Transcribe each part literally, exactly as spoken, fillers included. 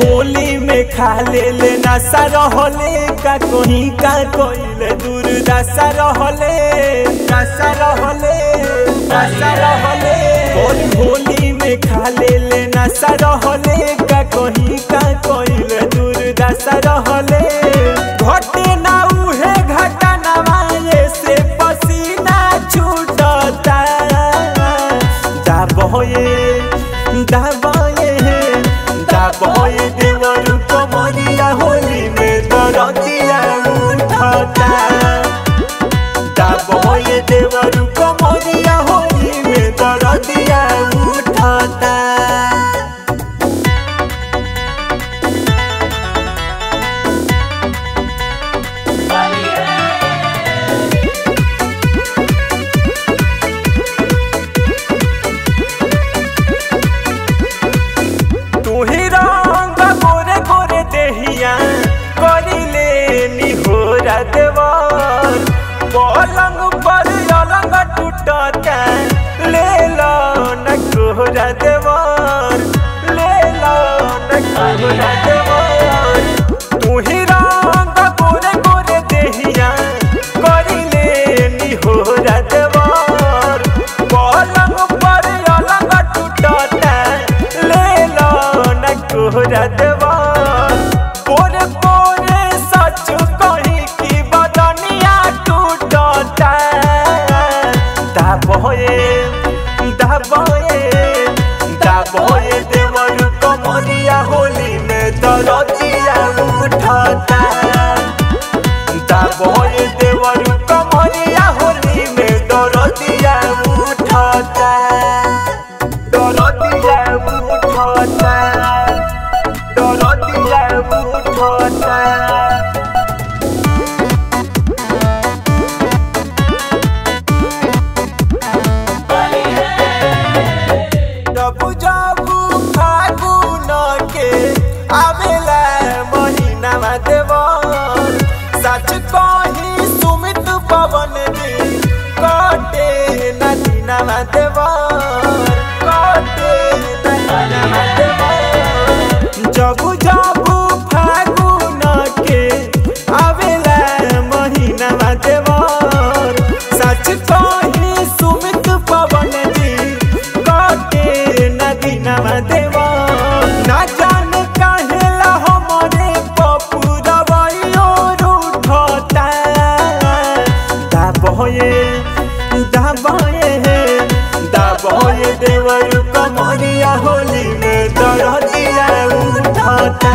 होली में खा ले लेना सरहले का कोही का कोइल दूर दशा रहले दशा रहले दशा रहले होली होली में खा ले लेना सरहले का कोही का कोइल दूर दशा रहले घटना उहे घटना वाले से पसीना छूटता दाबोए दाबोए दाबोए होली में दरदिया उठता दाबोए देवरू कमरिया होली में दरदिया उठता। पलंग पर अलंग टूटता ले लो न कोहरा देवर ले लो न कोहरा देवर तू ही रंग गोरे गोरे देहिया करी ले निहोरा देवर पलंग पर अलंग टूटता ले लो न कोहरा देवर गोरे गोरे सच कही की बदनिया दाबोए दाबोए दाबोए देवरू कमरिया होली में दरदिया उठता दाबोए देवरू कमरिया होली में दरदिया उठता दरदिया उठता दरदिया उठता। सच कही सुमित पवन दी कटे न दीनावा देवर कटे न दीनावा देवर जबू जबू फागुन के आवेला महीनावा देवर सच कही सुमित पवन दी कटे न दीनावा देवर न जाने कहेला हमरे दाबोए दाबोए देवरू कमरिया होली में दरदिया उठता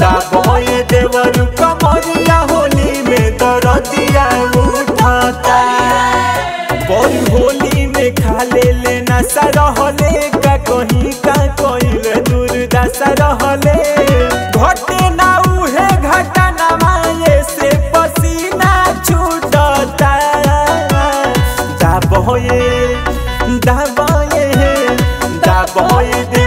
दाबोए देवरू कमरिया होली में दरदिया उठता। बड़ी होली में खा ले लेना सरहले का कहीं का कोइल दूर दशा रहले घटना उहे घटना वाले से पसीना छूटता दाबोए दाबोए दाबोए।